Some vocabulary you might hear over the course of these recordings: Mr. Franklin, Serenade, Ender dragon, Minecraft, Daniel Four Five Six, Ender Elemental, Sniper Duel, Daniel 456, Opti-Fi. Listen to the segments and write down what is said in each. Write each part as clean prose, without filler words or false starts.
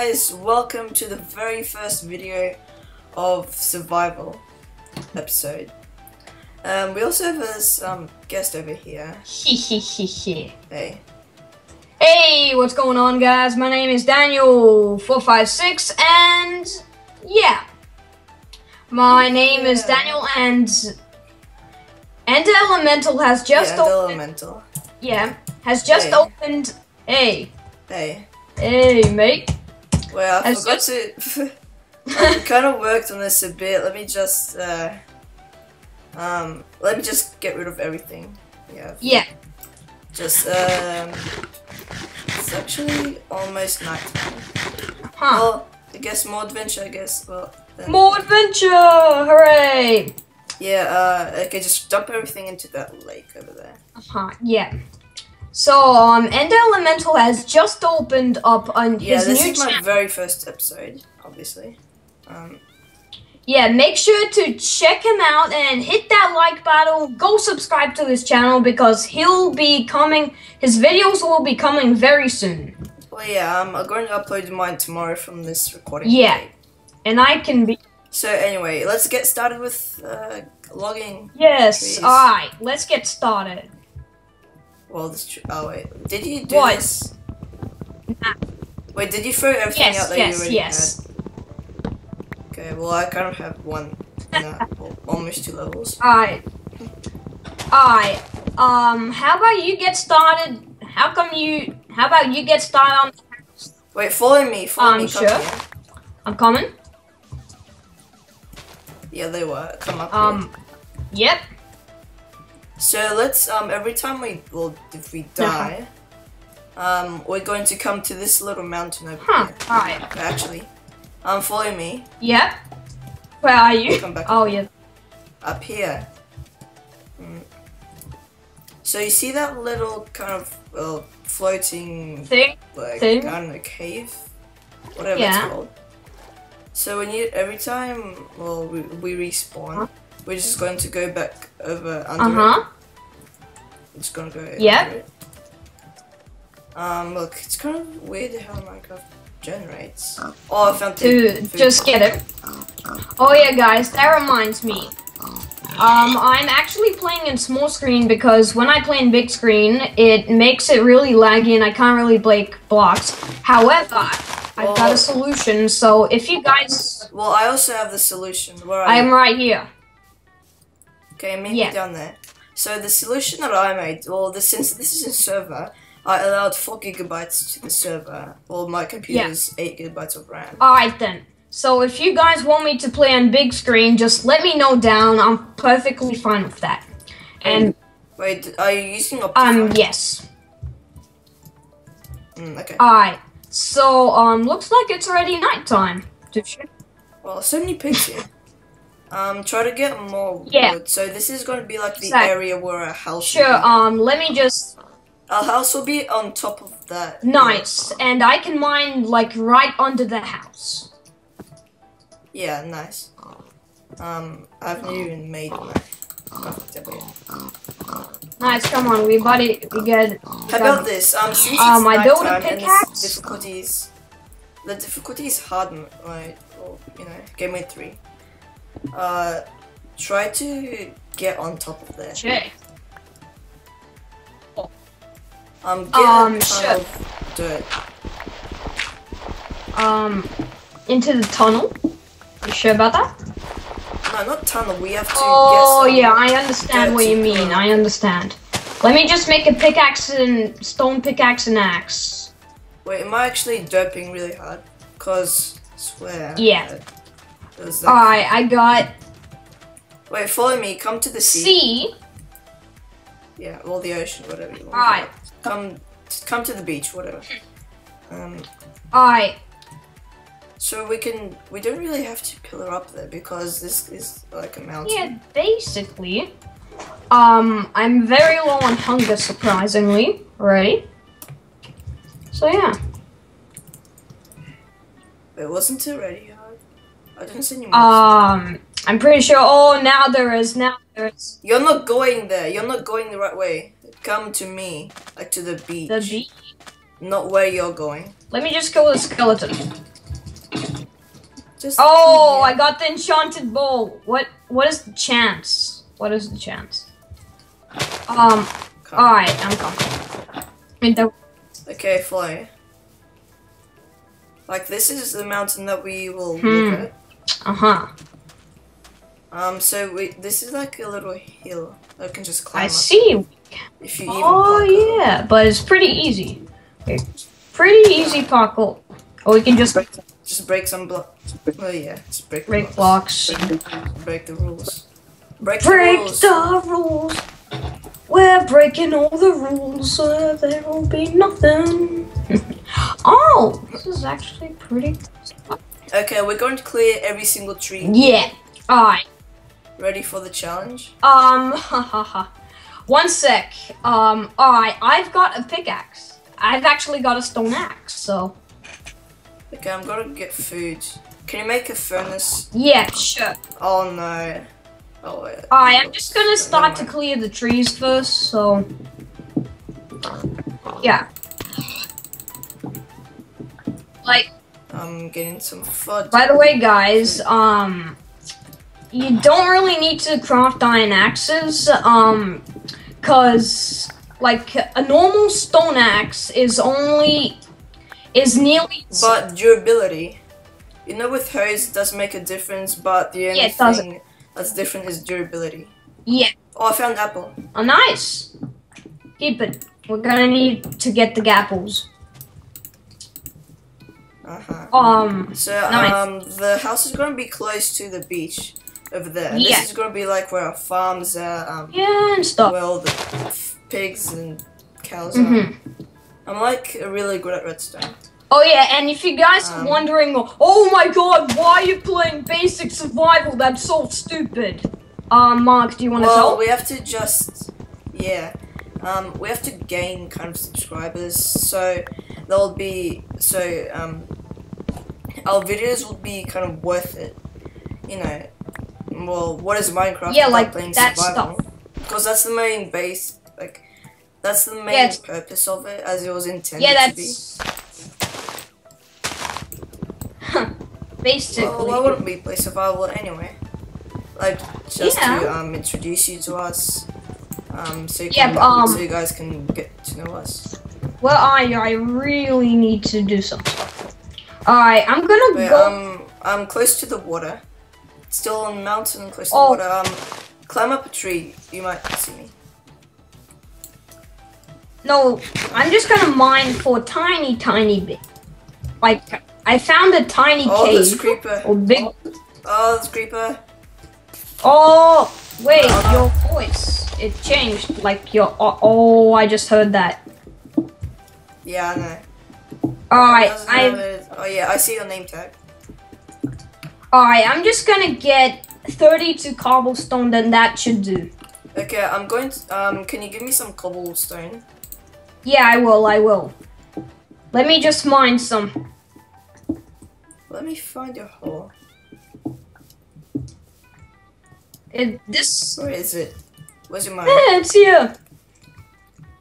guys, welcome to the very first video of survival episode. We also have this guest over here. Hey. Hey, what's going on, guys? My name is Daniel 456, and yeah, my name is Daniel, and Ender Elemental has just opened. Hey, mate. Well, I forgot to. I kind of worked on this a bit. Let me just. Let me just get rid of everything. Yeah. Yeah. Just it's actually almost nighttime. Huh. Well, I guess more adventure. More adventure! Hooray! Yeah. Okay, just dump everything into that lake over there. Yeah. So Ender Elemental has just opened up on his new channel. Yeah, this is my very first episode, obviously. Yeah, make sure to check him out and hit that like button. Go subscribe to his channel because he'll be coming. His videos will be coming very soon. Well, yeah, I'm going to upload mine tomorrow from this recording. Yeah, and I can be. So anyway, let's get started with logging. Yes, all right, let's get started. Well, this oh wait, did you do this? Nah. Wait, did you throw everything out that you already had? Okay, well I kind of have one, almost two levels. Alright, how about you get started, how about you get started on the house? Wait, follow me, sure. Here. I'm coming. Yeah, they were, come up here. Yep. So let's, every time we, if we die, we're going to come to this little mountain over here. Alright. Actually. Follow me. Yep. Where are you? Come back up here. So you see that little kind of floating thing, I don't know, cave, whatever it's called. So when you every time we respawn, we're just going to go back over under it. We're just gonna go under it. Look, it's kind of weird how Minecraft generates. Oh, I found food. Just get it. Oh yeah, guys, that reminds me. I'm actually playing in small screen because when I play in big screen, it makes it really laggy and I can't really break blocks. However, I've got a solution. So if you guys, I also have the solution. Where are you? Right here. Okay, meet me down there. So the solution that I made, since this is a server, I allowed 4 GB to the server. Well, my computer's 8 GB of RAM. Alright then. So if you guys want me to play on big screen, just let me know down. I'm perfectly fine with that. And wait, are you using Opti-Fi? Yes. Okay. Alright. So looks like it's already nighttime. Well, so many pigs here. Try to get more wood. So this is going to be like the area where our house. Sure. Let me just. Our house will be on top of that. Nice, and I can mine like right under the house. Yeah, nice. I haven't even made my nice. Come on, we we get. How about this? Since I build a pickaxe. The difficulty is hard mode, you know, game mode 3. Try to get on top of there. Okay. Get a tunnel of dirt. Into the tunnel? You sure about that? No, not tunnel, we have to guess. Oh yeah, I understand what you mean, I understand. Let me just make a pickaxe and stone pickaxe and axe. Wait, am I actually derping really hard? Cause, I swear. Yeah. Alright, I got... Wait, follow me, come to the sea. Yeah, or the ocean, whatever you want. Alright. Come to the beach, whatever. Alright. So we don't really have to pillar up there because this is like a mountain. Yeah, basically. I'm very low on hunger, surprisingly, already. So yeah. It wasn't already hard. I didn't see any monster. I'm pretty sure. Oh, now there is. You're not going there. You're not going the right way. Come to me, like to the beach. The beach? Not where you're going. Let me just kill the skeleton. Just oh, I got the enchanted bowl. What is the chance? What is the chance? Alright, I'm coming. Okay, fly. Like, this is the mountain that we will look at. Uh-huh. So this is like a little hill that can just climb up. I see. If you even parkour. Yeah, but it's pretty easy. It's pretty easy parkour. Or we can just break some blocks. Oh yeah, just break blocks. Break the rules. Break the rules. We're breaking all the rules, so there will be nothing. Oh, this is actually pretty. Okay, we're going to clear every single tree. Yeah. All right. Ready for the challenge? One sec. All right, I've got a pickaxe. I've actually got a stone axe, so. Okay, I'm gonna get food. Can you make a furnace? Yeah, sure. Oh no. Oh. Wait. All right, I'm just gonna start to clear the trees first. So. Yeah. Like. I'm getting some fudge. By the way, guys, you don't really need to craft iron axes, cause like a normal stone axe is nearly. But durability, you know, with hers does make a difference, but the only thing that's different is durability. Yeah. Oh, I found an apple. Oh, nice. Keep it. We're gonna need to get the apples. Uh-huh. So nice. The house is gonna be close to the beach over there. Yeah. This is gonna be like where our farms are. Yeah, and stuff. Where all the pigs and cows are. I'm like really good at redstone. Oh yeah, and if you guys are wondering, oh my god, why are you playing basic survival? That's so stupid. Mark, do you want to tell? Well, we have to just we have to gain kind of subscribers, so there'll be our videos will be kind of worth it, you know. Well, what is Minecraft? Yeah, like playing that survival? Because that's the main base, like that's the main purpose of it, as it was intended to be. Basically. Well, why wouldn't we play survival anyway? Like just to introduce you to us, so you can, so you guys can get to know us. Well, I really need to do some stuff. Alright, I'm gonna go. I'm close to the water. Still on the mountain, close to the water. Climb up a tree. You might see me. No, I'm just gonna mine for a tiny, tiny bit. Like, I found a tiny cave. There's creeper. Or big. Oh, there's creeper. Oh, wait, your voice. It changed. Like, your. Oh, I just heard that. Yeah, I know. Alright, oh yeah, I see your name tag. Alright, I'm just gonna get 32 cobblestone, then that should do. Okay, I'm going to, can you give me some cobblestone? Yeah, I will. Let me just mine some. Let me find your hole. Where is it? Where's your mine? Yeah, it's here.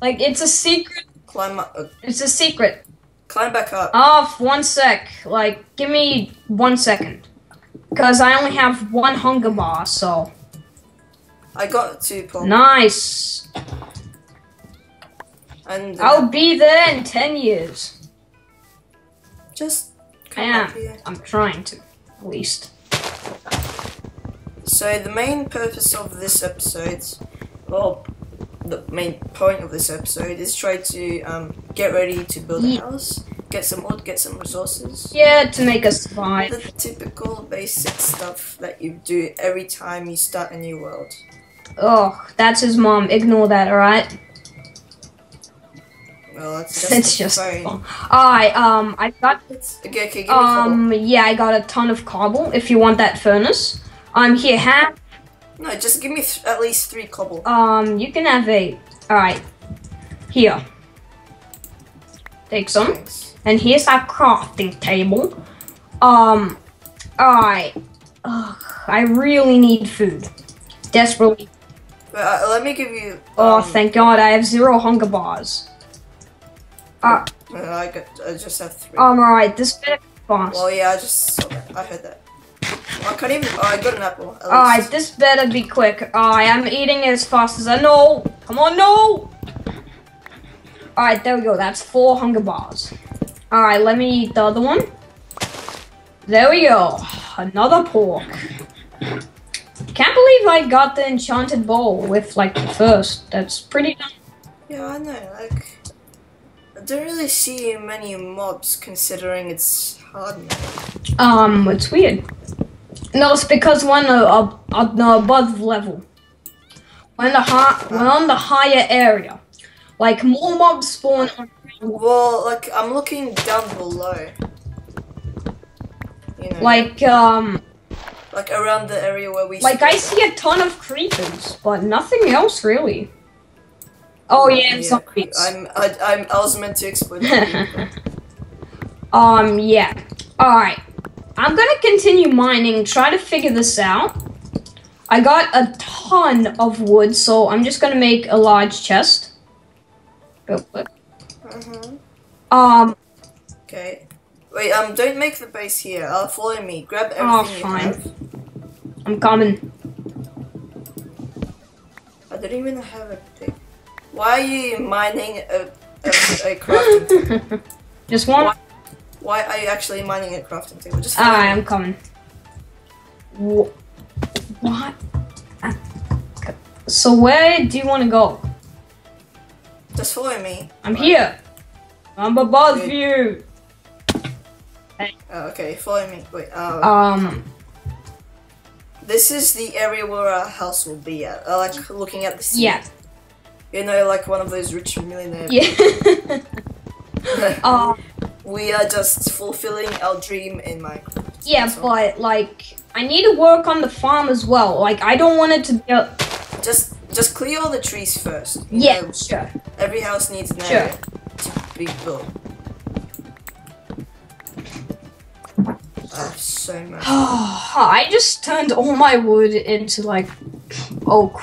Like, it's a secret. Climb up. It's a secret. Climb back up. Oh, one sec. Like, give me 1 second. Because I only have 1 hunger bar, so. I got 2 points. Nice. And I'll be there in 10 years. Just come up here. I'm trying to, at least. So the main purpose of this episode, the main point of this episode is try to get ready to build a house, get some wood, get some resources. Yeah, to make us survive. The typical basic stuff that you do every time you start a new world. Oh, that's his mom. Ignore that, alright? Well, that's just fine. Alright, I got... Okay, give me cobble. Yeah, I got a ton of cobble, if you want that furnace. I'm here, No, just give me at least 3 cobble. You can have 8. Alright. Here. Take some. Thanks. And here's our crafting table. Alright. I really need food. Desperately. Let me give you... oh, thank God. I have 0 hunger bars. I just have 3. Alright, this bit of boss. Well, yeah, I just saw that. I heard that. I can't even. Oh, I got an apple. Alright, this better be quick. I am eating as fast as I know. Come on, no! Alright, there we go. That's 4 hunger bars. Alright, let me eat the other one. There we go. Another pork. Can't believe I got the enchanted bowl with, like, the first. That's pretty dumb. Yeah, I know. Like, I don't really see many mobs considering it's hard now. It's weird. No, it's because we're on the above level. We're on the higher area. Like, more mobs spawn on. Well, like, I'm looking down below. You know. Like around the area where we. Like, I see a ton of creepers, but nothing else really. Oh yeah, yeah. Zombies. I was meant to explain. Yeah. All right. I'm gonna continue mining, try to figure this out. I got a ton of wood, so I'm just gonna make a large chest. Okay. Wait, don't make the base here. Follow me. Grab everything you have. I'm coming. I don't even have a pick. Why are you mining a crafting table? Just one. Why are you actually mining a crafting table? Just follow me. I'm coming. What? So where do you want to go? Just follow me. I'm here. I'm above you. Okay, follow me. Wait, this is the area where our house will be at. I like looking at the sea. Yeah. You know, like one of those rich millionaires. Yeah. We are just fulfilling our dream in Minecraft. Yeah, but like, I need to work on the farm as well. Like, I don't want it to be a... Just clear all the trees first. Yeah, sure. Every house needs an area to be built. So much. I just turned all my wood into like oak.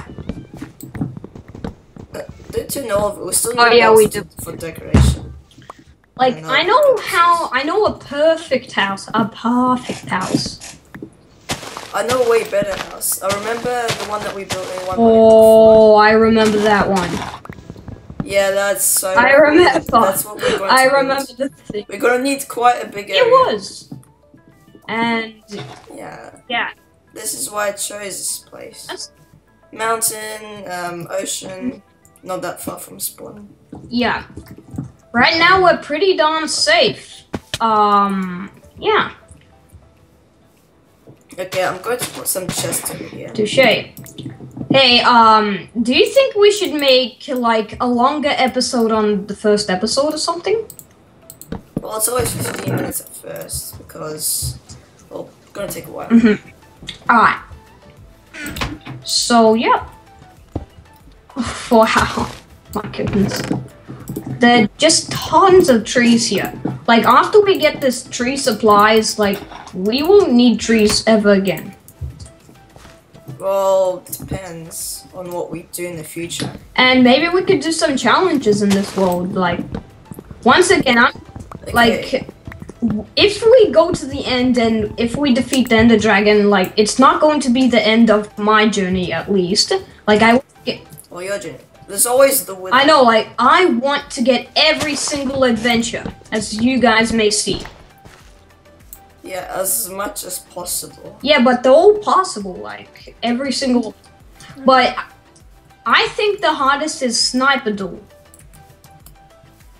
Don't you know? We still need we do for decoration. Like I know how. I know a perfect house. A perfect house. I know a way better house. I remember the one that we built in one. Oh, I remember that one. Yeah, that's so. I remember. That's what we're going to need. The thing. We're gonna need quite a big area. It was. And yeah, this is why I chose this place. That's... Mountain, ocean, not that far from spawn. Yeah, right now we're pretty darn safe. Yeah. Okay, I'm going to put some chests over here. Touché. Hey, do you think we should make like a longer episode on the first episode or something? Well, it's always 15 minutes at first because. Well, gonna take a while. Alright. So, yeah. Wow. My goodness. There are just tons of trees here. Like, after we get this tree supplies, like, we won't need trees ever again. Well, it depends on what we do in the future. And maybe we could do some challenges in this world. Like, once again, like... If we go to the end and if we defeat the Ender dragon, like, it's not going to be the end of my journey, at least. Like, I... Well, your journey. There's always the winner. I know, like, I want to get every single adventure, as you guys may see. Yeah, as much as possible. Yeah, but they're all possible, like, every single... But I think the hardest is Sniper Duel.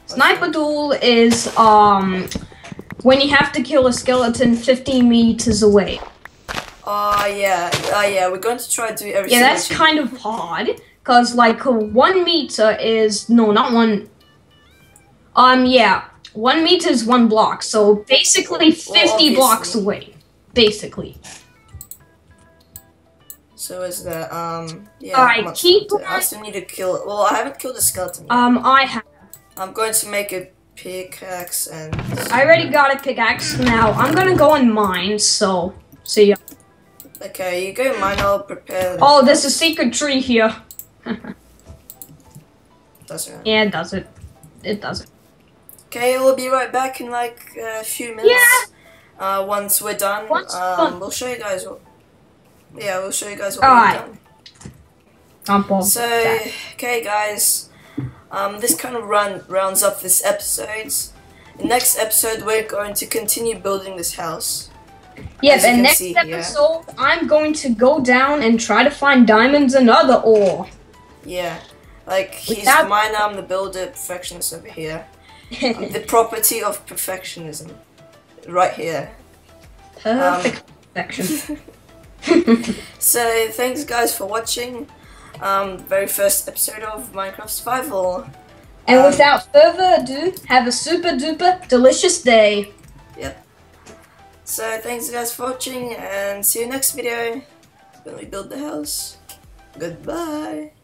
Sniper Duel is, when you have to kill a skeleton 15 meters away. Yeah, we're going to try to do everything. Yeah, that's kind of hard, because, like, 1 meter is... No, not one... yeah, 1 meter is 1 block, so basically 50 blocks away. Basically. So is that, yeah... Alright, keep... I still need to kill... Well, I haven't killed a skeleton yet. I have. I'm going to make a... pickaxe and... I already got a pickaxe. Now I'm gonna go and mine, so see ya. Okay, you go mine, I'll prepare... Oh, there's a secret tree here. Does it? Yeah, it does it. It does it. Okay, we'll be right back in like a few minutes. Yeah. Once we're done, we'll show you guys what. Yeah, we'll show you guys what we've done. So, okay, guys. This kind of rounds up this episode. In next episode, we're going to continue building this house. Yep, and next episode, I'm going to go down and try to find diamonds and other ore. Yeah, like, he's the miner, I'm the builder, perfectionist over here. The property of perfectionism. Right here. Perfect perfection. So, thanks guys for watching the very first episode of Minecraft Survival. And without further ado, have a super duper delicious day. Yep. So, thanks guys for watching and see you next video when we build the house. Goodbye.